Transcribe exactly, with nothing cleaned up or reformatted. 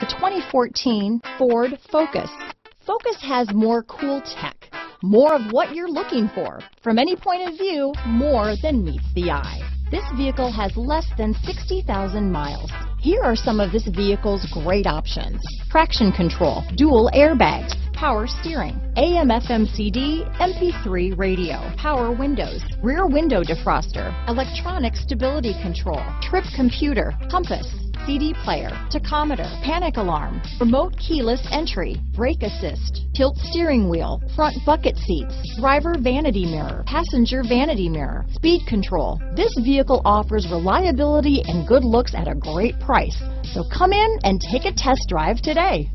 The twenty fourteen Ford Focus. Focus has more cool tech, more of what you're looking for. From any point of view, more than meets the eye. This vehicle has less than sixty thousand miles. Here are some of this vehicle's great options. Traction control, dual airbags, power steering, A M F M C D, M P three radio, power windows, rear window defroster, electronic stability control, trip computer, compass, C D player, tachometer, panic alarm, remote keyless entry, brake assist, tilt steering wheel, front bucket seats, driver vanity mirror, passenger vanity mirror, speed control. This vehicle offers reliability and good looks at a great price. So come in and take a test drive today.